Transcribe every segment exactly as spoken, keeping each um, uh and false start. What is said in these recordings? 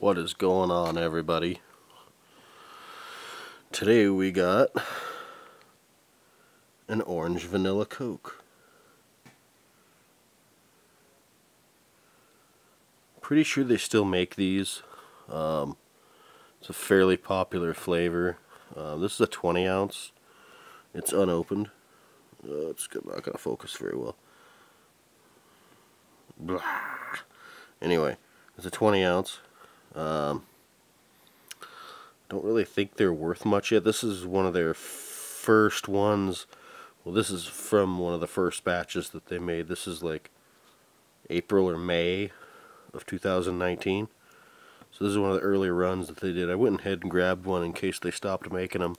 What is going on, everybody? Today we got an orange vanilla Coke. Pretty sure they still make these. Um, it's a fairly popular flavor. Uh, this is a twenty ounce. It's unopened. Uh, it's not going to focus very well. Blah. Anyway, it's a twenty ounce. Um, don't really think they're worth much yet. This is one of their first ones. Well, this is from one of the first batches that they made. This is like April or May of two thousand nineteen. So this is one of the earlier runs that they did. I went ahead and grabbed one in case they stopped making them.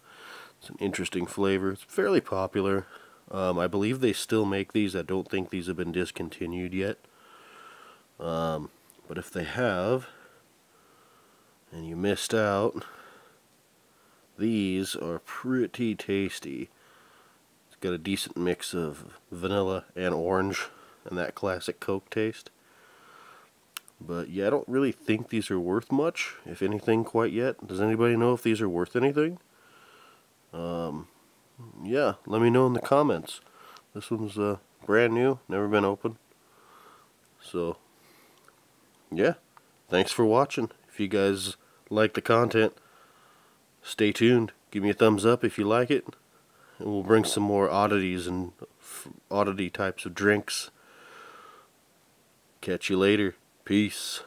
It's an interesting flavor. It's fairly popular. Um, I believe they still make these. I don't think these have been discontinued yet. Um, but if they have, and you missed out, these are pretty tasty. It's got a decent mix of vanilla and orange and that classic Coke taste. But yeah, I don't really think these are worth much, if anything, quite yet. Does anybody know if these are worth anything? Um, yeah, let me know in the comments. This one's uh, brand new, never been opened. So, yeah, thanks for watching. If you guys like the content, stay tuned. Give me a thumbs up if you like it, and we'll bring some more oddities and oddity types of drinks. Catch you later. Peace.